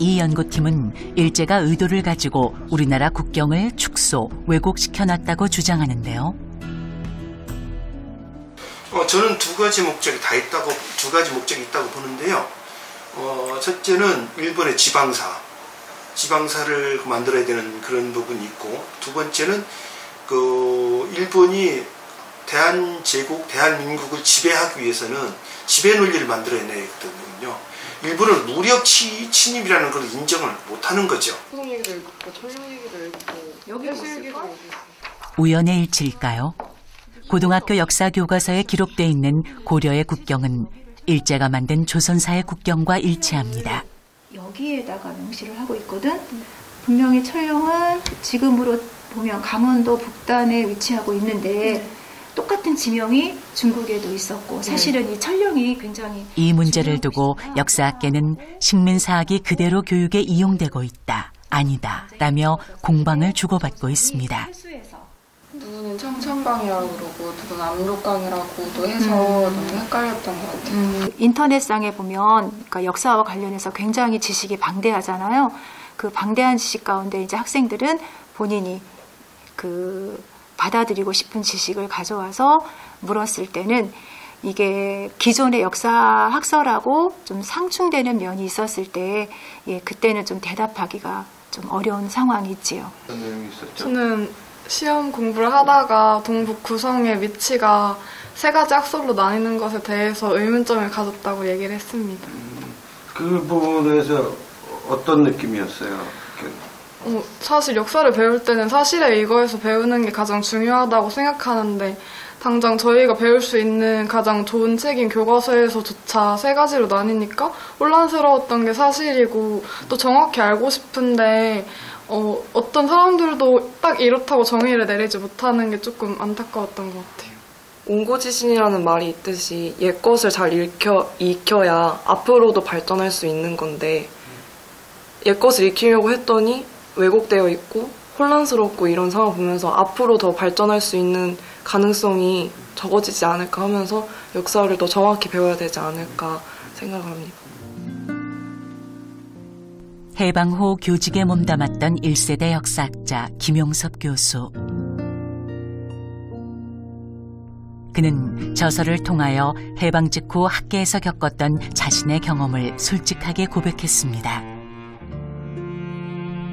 이 연구팀은 일제가 의도를 가지고 우리나라 국경을 축소, 왜곡시켜놨다고 주장하는데요. 저는 두 가지 목적이 있다고 보는데요. 첫째는 일본의 지방사를 만들어야 되는 그런 부분이 있고, 두 번째는 일본이 대한민국을 지배하기 위해서는 지배 논리를 만들어야 되거든요. 일본은 무력 침입이라는 걸 인정을 못하는 거죠. 우연의 일치일까요? 고등학교 역사 교과서에 기록돼 있는 고려의 국경은 일제가 만든 조선사의 국경과 일치합니다. 여기에다가 명시를 하고 있거든. 분명히 철령은 지금으로 보면 강원도 북단에 위치하고 있는데 똑같은 지명이 중국에도 있었고 사실은 이 철령이 굉장히 이 문제를 두고 역사학계는 식민사학이 그대로 교육에 이용되고 있다, 아니다 라며 공방을 주고받고 있습니다. 누구는 청천강이라고 그러고 누구는 압록강이라고도 해서 너무 헷갈렸던 것 같아요. 인터넷상에 보면 그러니까 역사와 관련해서 굉장히 지식이 방대하잖아요. 그 방대한 지식 가운데 이제 학생들은 본인이 받아들이고 싶은 지식을 가져와서 물었을 때는 이게 기존의 역사학설하고 좀 상충되는 면이 있었을 때 그때는 좀 대답하기가 좀 어려운 상황이 있지요. 저는 시험 공부를 하다가 동북 구성의 위치가 세 가지 학설로 나뉘는 것에 대해서 의문점을 가졌다고 얘기를 했습니다. 그 부분에 대해서 어떤 느낌이었어요? 사실 역사를 배울 때는 사실에 의거해서 배우는 게 가장 중요하다고 생각하는데 당장 저희가 배울 수 있는 가장 좋은 책인 교과서에서조차 세 가지로 나뉘니까 혼란스러웠던 게 사실이고 또 정확히 알고 싶은데 어떤 사람들도 딱 이렇다고 정의를 내리지 못하는 게 조금 안타까웠던 것 같아요. 옹고지신이라는 말이 있듯이 옛 것을 잘 익혀야 앞으로도 발전할 수 있는 건데 옛 것을 익히려고 했더니 왜곡되어 있고 혼란스럽고 이런 상황을 보면서 앞으로 더 발전할 수 있는 가능성이 적어지지 않을까 하면서 역사를 더 정확히 배워야 되지 않을까 생각합니다. 해방 후 교직에 몸담았던 1세대 역사학자 김용섭 교수. 그는 저서를 통하여 해방 직후 학계에서 겪었던 자신의 경험을 솔직하게 고백했습니다.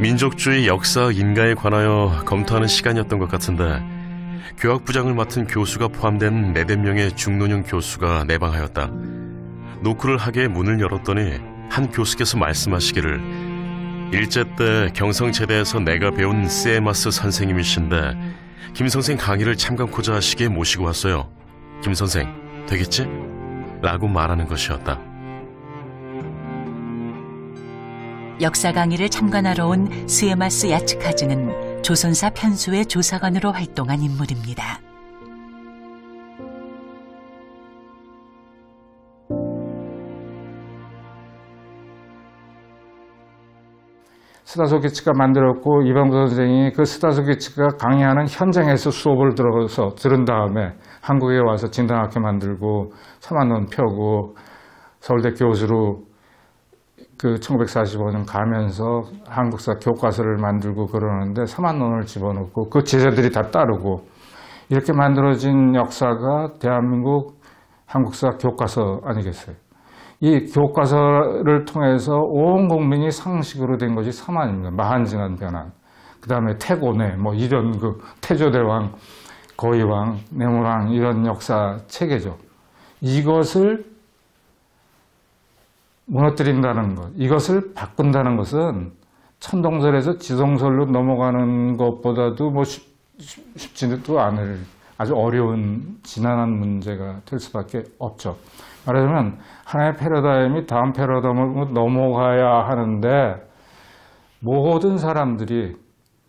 민족주의 역사 인가에 관하여 검토하는 시간이었던 것 같은데 교학부장을 맡은 교수가 포함된 네댓 명의 중노년 교수가 내방하였다. 노크를 하게 문을 열었더니 한 교수께서 말씀하시기를 일제 때 경성제대에서 내가 배운 세마스 선생님이신데 김 선생 강의를 참관코자 하시기에 모시고 왔어요. 김 선생 되겠지? 라고 말하는 것이었다. 역사 강의를 참관하러 온 스에마스 야츠카즈는 조선사 편수의 조사관으로 활동한 인물입니다. 스다소 기치가 만들었고 이병도 선생이 그 스다소 기치가 강의하는 현장에서 수업을 들은 다음에 한국에 와서 진단학교 만들고 천안문 펴고 서울대 교수로 1945년 가면서 한국사 교과서를 만들고 그러는데 3만 원을 집어넣고 그 제자들이 다 따르고 이렇게 만들어진 역사가 대한민국 한국사 교과서 아니겠어요? 이 교과서를 통해서 온 국민이 상식으로 된 것이 사만입니다. 마한증한 변환, 그 다음에 태고네, 이런 태조대왕, 거의왕, 네모왕 이런 역사 체계죠. 이것을 무너뜨린다는 것, 이것을 바꾼다는 것은 천동설에서 지동설로 넘어가는 것보다도 쉽지도 않을 아주 어려운 지난한 문제가 될 수밖에 없죠. 말하자면 하나의 패러다임이 다음 패러다임으로 넘어가야 하는데 모든 사람들이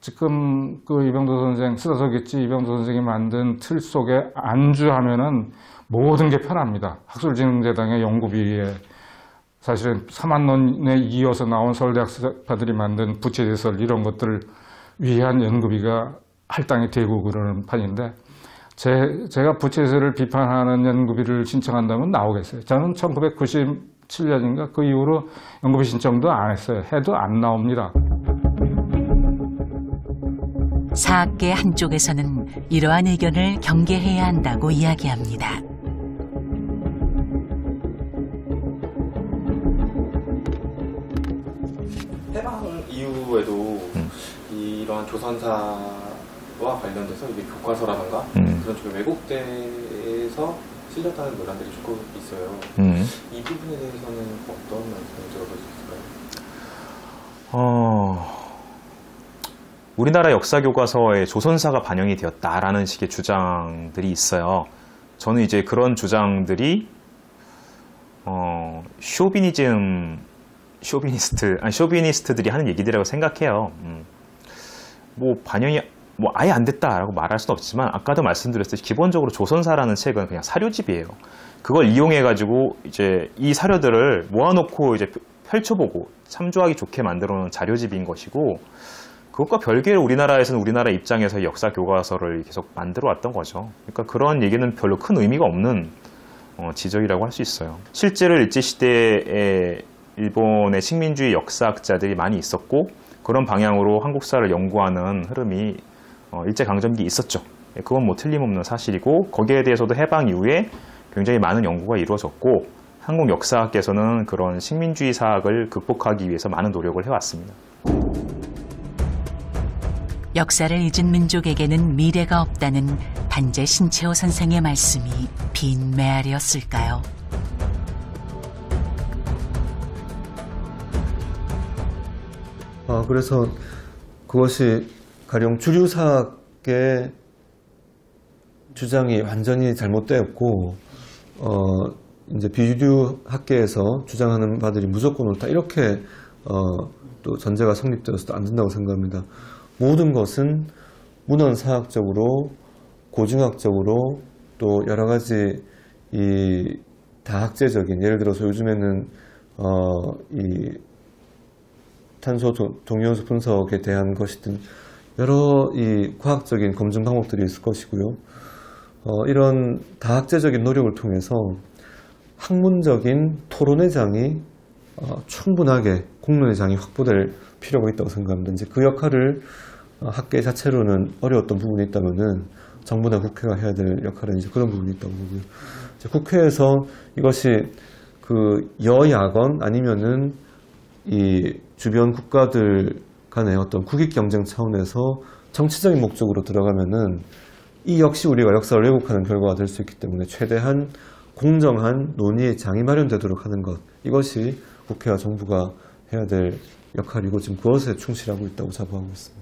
지금 이병도 선생, 쓰다소 기치 이병도 선생이 만든 틀 속에 안주하면은 모든 게 편합니다. 학술진흥재단의 연구비에 사실은 3만 원에 이어서 나온 서울대 학사파들이 만든 부채제설 이런 것들을 위한 연구비가 할당이 되고 그러는 판인데 제가 부채제설을 비판하는 연구비를 신청한다면 나오겠어요. 저는 1990 17년인가 그 이후로 연금 신청도 안 했어요. 해도 안 나옵니다. 사학계 한쪽에서는 이러한 의견을 경계해야 한다고 이야기합니다. 해방 이후에도 이러한 조선사와 관련돼서 이제 교과서라던가 그런 쪽에 왜곡돼서 실렸다는 논란들이 조금 있어요. 이 부분에 대해서는 어떤 말씀을 들어볼 수 있을까요? 우리나라 역사 교과서에 조선사가 반영이 되었다라는 식의 주장들이 있어요. 저는 이제 그런 주장들이 쇼비니스트들이 하는 얘기들이라고 생각해요. 뭐 반영이 뭐 아예 안 됐다라고 말할 수는 없지만 아까도 말씀드렸듯이 기본적으로 조선사라는 책은 그냥 사료집이에요. 그걸 이용해 가지고 이제 이 사료들을 모아놓고 이제 펼쳐보고 참조하기 좋게 만들어 놓은 자료집인 것이고, 그것과 별개로 우리나라에서는 우리나라 입장에서 역사 교과서를 계속 만들어 왔던 거죠. 그러니까 그런 얘기는 별로 큰 의미가 없는 지적이라고 할 수 있어요. 실제로 일제시대에 일본의 식민주의 역사학자들이 많이 있었고 그런 방향으로 한국사를 연구하는 흐름이 일제강점기 있었죠. 그건 뭐 틀림없는 사실이고, 거기에 대해서도 해방 이후에 굉장히 많은 연구가 이루어졌고 한국 역사학계에서는 그런 식민주의 사학을 극복하기 위해서 많은 노력을 해왔습니다. 역사를 잊은 민족에게는 미래가 없다는 반제 신채호 선생의 말씀이 빈 메아리였을까요? 그래서 그것이 가령 주류사학의 주장이 완전히 잘못되었고 이제 비주류학계에서 주장하는 바들이 무조건 옳다, 이렇게 또 전제가 성립되어서도 안 된다고 생각합니다. 모든 것은 문헌사학적으로, 고증학적으로, 또 여러 가지 이 다학제적인, 예를 들어서 요즘에는 이 탄소 동위원소 분석에 대한 것이든 여러 이 과학적인 검증 방법들이 있을 것이고요. 이런 다학제적인 노력을 통해서 학문적인 토론의 장이 충분하게, 공론의 장이 확보될 필요가 있다고 생각합니다. 이제 그 역할을 학계 자체로는 어려웠던 부분이 있다면은 정부나 국회가 해야 될 역할은 이제 그런 부분이 있다고 보고요. 이제 국회에서 이것이 그 여야건 아니면은 이 주변 국가들 간의 어떤 국익 경쟁 차원에서 정치적인 목적으로 들어가면은 이 역시 우리가 역사를 왜곡하는 결과가 될 수 있기 때문에 최대한 공정한 논의의 장이 마련되도록 하는 것, 이것이 국회와 정부가 해야 될 역할이고 지금 그것에 충실하고 있다고 자부하고 있습니다.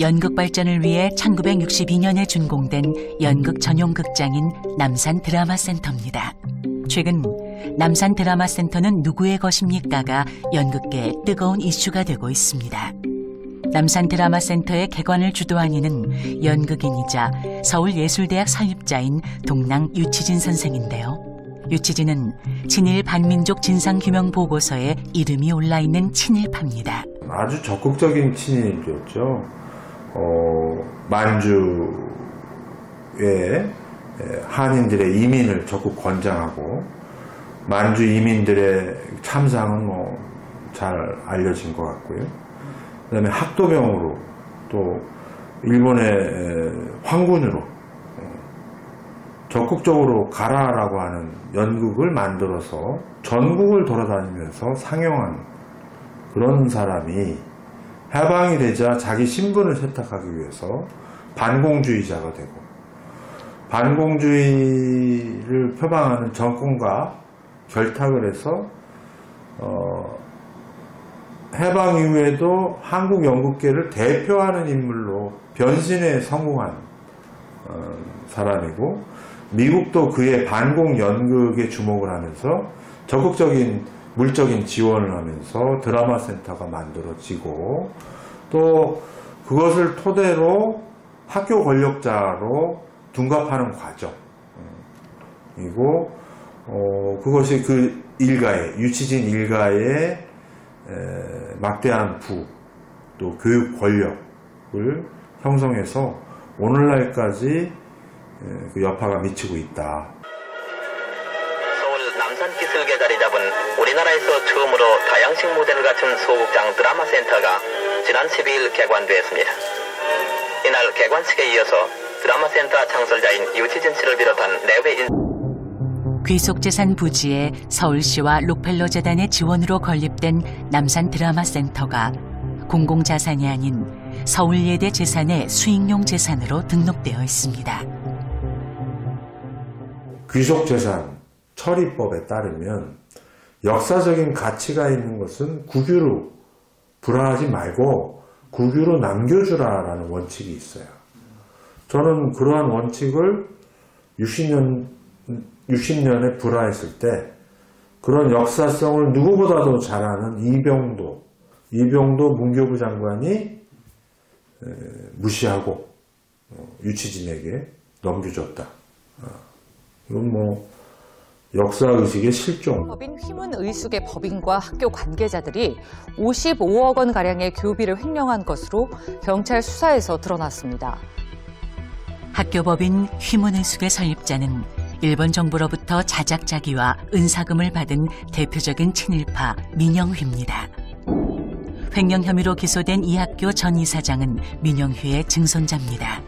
연극 발전을 위해 1962년에 준공된 연극 전용 극장인 남산 드라마센터입니다. 최근 남산 드라마센터는 누구의 것입니까가 연극계의 뜨거운 이슈가 되고 있습니다. 남산 드라마센터의 개관을 주도한 이는 연극인이자 서울예술대학 설립자인 동랑 유치진 선생인데요. 유치진은 친일 반민족 진상규명 보고서에 이름이 올라있는 친일파입니다. 아주 적극적인 친일이었죠. 만주 외에 한인들의 이민을 적극 권장하고 만주 이민들의 참상은 뭐 잘 알려진 것 같고요. 그 다음에 학도병으로 또 일본의 황군으로 적극적으로 가라라고 하는 연극을 만들어서 전국을 돌아다니면서 상영한 그런 사람이 해방이 되자 자기 신분을 세탁하기 위해서 반공주의자가 되고 반공주의를 표방하는 정권과 결탁을 해서 해방 이후에도 한국 연극계를 대표하는 인물로 변신에 성공한 사람이고, 미국도 그의 반공 연극에 주목을 하면서 적극적인 물적인 지원을 하면서 드라마 센터가 만들어지고 또 그것을 토대로 학교 권력자로 둔갑하는 과정, 그리고 그것이 그 일가의 유치진 막대한 부, 또 교육 권력, 형성해서 오늘날까지 그 여파가 미치고 있다. 서울 남산기슭에 자리 잡은 우리나라에서 처음으로 다양식 모델을 갖춘 소극장 드라마센터가 지난 12일 개관되었습니다. 이날 개관식에 이어서 드라마센터 창설자인 유치진 씨를 비롯한 내외인 귀속재산 부지에 서울시와 록펠러 재단의 지원으로 건립된 남산 드라마센터가 공공자산이 아닌 서울예대 재산의 수익용 재산으로 등록되어 있습니다. 귀속재산 처리법에 따르면 역사적인 가치가 있는 것은 국유로 불화하지 말고 국유로 남겨주라라는 원칙이 있어요. 저는 그러한 원칙을 60년에 불화했을 때 그런 역사성을 누구보다도 잘 아는 이병도 문교부 장관이 무시하고 유치진에게 넘겨줬다. 이건 뭐 역사의식의 실종. 법인 휘문의숙의 법인과 학교 관계자들이 55억 원가량의 교비를 횡령한 것으로 경찰 수사에서 드러났습니다. 학교법인 휘문의숙의 설립자는 일본 정부로부터 자작자기와 은사금을 받은 대표적인 친일파 민영휘입니다. 횡령 혐의로 기소된 이 학교 전 이사장은 민영휘의 증손자입니다.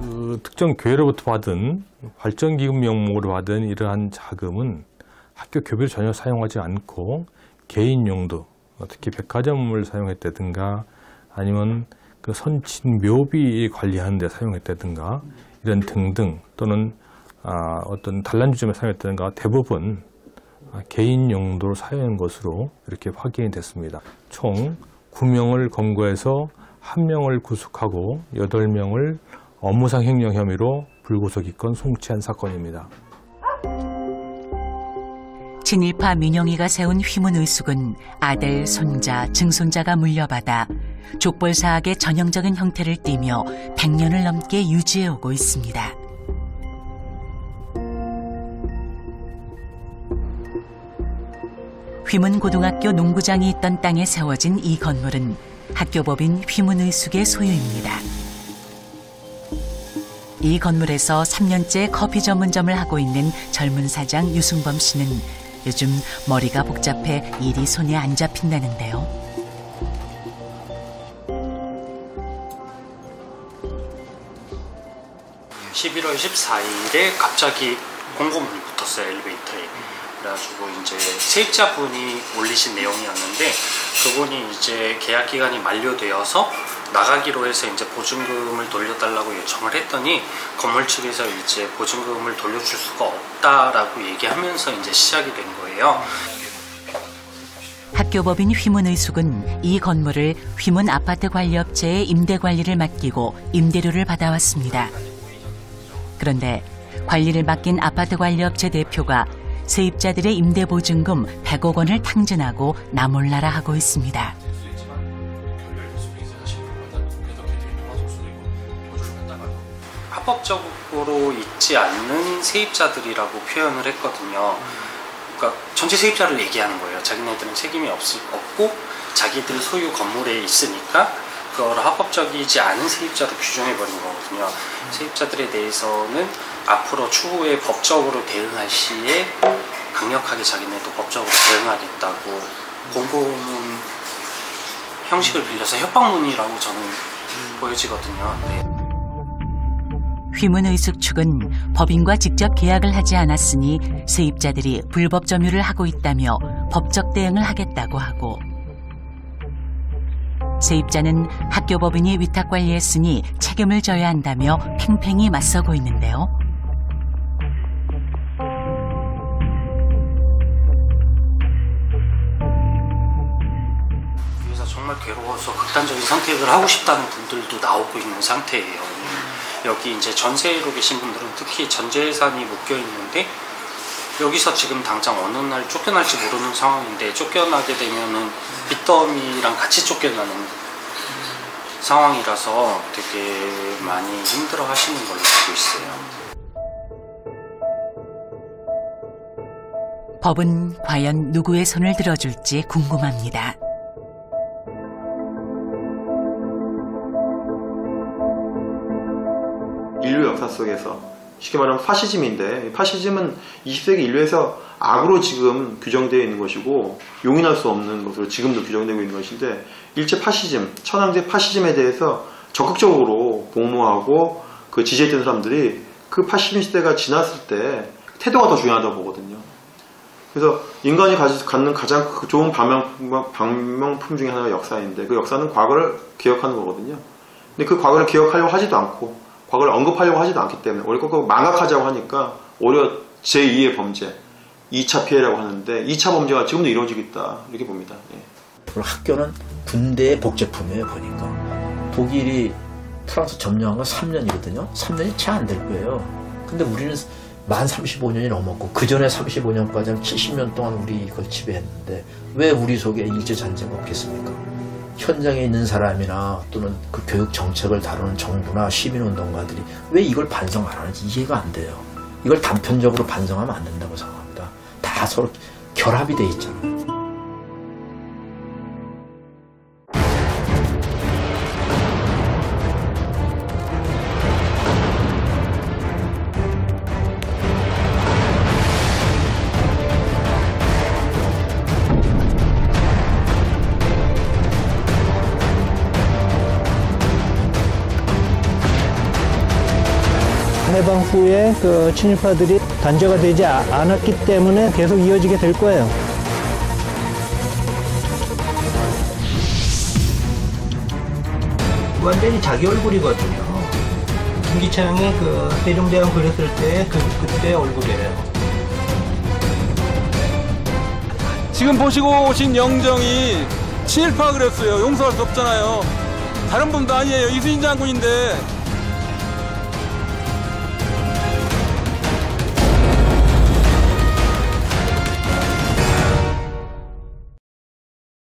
그 특정 교회로부터 받은 발전기금 명목으로 받은 이러한 자금은 학교 교비를 전혀 사용하지 않고 개인 용도, 특히 백화점을 사용했다든가 아니면 그 선친 묘비 관리하는 데 사용했다든가 이런 등등 또는 어떤 단란주점에 사용했다든가 대부분 개인 용도로 사용한 것으로 이렇게 확인이 됐습니다. 총 9명을 검거해서 1명을 구속하고 8명을 업무상 횡령 혐의로 불구속 입건 송치한 사건입니다. 친일파 민영희가 세운 휘문의숙은 아들, 손자, 증손자가 물려받아 족벌 사학의 전형적인 형태를 띠며 100년을 넘게 유지해오고 있습니다. 휘문고등학교 농구장이 있던 땅에 세워진 이 건물은 학교법인 휘문의숙의 소유입니다. 이 건물에서 3년째 커피 전문점을 하고 있는 젊은 사장 유승범 씨는 요즘 머리가 복잡해 일이 손에 안 잡힌다는데요. (11월 14일에) 갑자기 공고문이 붙었어요, 엘리베이터에. 그래가지고 이제 세입자분이 올리신 내용이었는데 그분이 이제 계약 기간이 만료되어서 나가기로 해서 이제 보증금을 돌려달라고 요청을 했더니 건물 측에서 이제 보증금을 돌려줄 수가 없다라고 얘기하면서 이제 시작이 된 거예요. 학교법인 휘문의숙은 이 건물을 휘문 아파트 관리업체의 임대 관리를 맡기고 임대료를 받아왔습니다. 그런데 관리를 맡긴 아파트 관리업체 대표가 세입자들의 임대 보증금 100억 원을 탕진하고 나몰라라 하고 있습니다. 합법적으로 있지 않는 세입자들이라고 표현을 했거든요. 그러니까 전체 세입자를 얘기하는 거예요. 자기네들은 책임이 없고 자기들 소유 건물에 있으니까 그걸 합법적이지 않은 세입자로 규정해버린 거거든요. 세입자들에 대해서는 앞으로 추후에 법적으로 대응할 시에 강력하게 자기네도 법적으로 대응하겠다고 공고문 형식을 빌려서 협박문이라고 저는 보여지거든요. 네. 휘문의숙 측은 법인과 직접 계약을 하지 않았으니 세입자들이 불법 점유를 하고 있다며 법적 대응을 하겠다고 하고 세입자는 학교법인이 위탁관리했으니 책임을 져야 한다며 팽팽히 맞서고 있는데요. 그래서 정말 괴로워서 극단적인 선택을 하고 싶다는 분들도 나오고 있는 상태예요. 여기 이제 전세로 계신 분들은 특히 전재산이 묶여 있는데 여기서 지금 당장 어느 날 쫓겨날지 모르는 상황인데 쫓겨나게 되면은 빚더미랑 같이 쫓겨나는 상황이라서 되게 많이 힘들어 하시는 걸로 알고 있어요. 법은 과연 누구의 손을 들어줄지 궁금합니다. 인류 역사 속에서 쉽게 말하면 파시즘인데, 파시즘은 20세기 인류에서 악으로 지금 규정되어 있는 것이고 용인할 수 없는 것으로 지금도 규정되고 있는 것인데, 일제 파시즘, 천황제 파시즘에 대해서 적극적으로 공모하고 그 지지했던 사람들이 그 파시즘 시대가 지났을 때 태도가 더 중요하다고 보거든요. 그래서 인간이 갖는 가장 좋은 방명품 중에 하나가 역사인데, 그 역사는 과거를 기억하는 거거든요. 근데 그 과거를 기억하려고 하지도 않고 과거를 언급하려고 하지도 않기 때문에 오히려 그거 망각하자고 하니까 오히려 제2의 범죄, 2차 피해라고 하는데 2차 범죄가 지금도 이루어지고 있다, 이렇게 봅니다. 예. 학교는 군대의 복제품이에요. 보니까 독일이 프랑스 점령한 건 3년이거든요 3년이 채 안 될 거예요. 근데 우리는 만 35년이 넘었고 그 전에 35년까지는 70년 동안 우리 이걸 지배했는데 왜 우리 속에 일제잔재가 없겠습니까? 현장에 있는 사람이나 또는 그 교육 정책을 다루는 정부나 시민운동가들이 왜 이걸 반성 안 하는지 이해가 안 돼요. 이걸 단편적으로 반성하면 안 된다고 생각합니다. 다 서로 결합이 돼 있잖아요. 해방 후에 그 친일파들이 단죄가 되지 않았기 때문에 계속 이어지게 될 거예요. 완전히 자기 얼굴이거든요. 김기창이 그 세종대왕 그렸을 때 그때 얼굴이에요. 지금 보시고 오신 영정이 친일파 그랬어요. 용서할 수 없잖아요. 다른 분도 아니에요. 이순신 장군인데.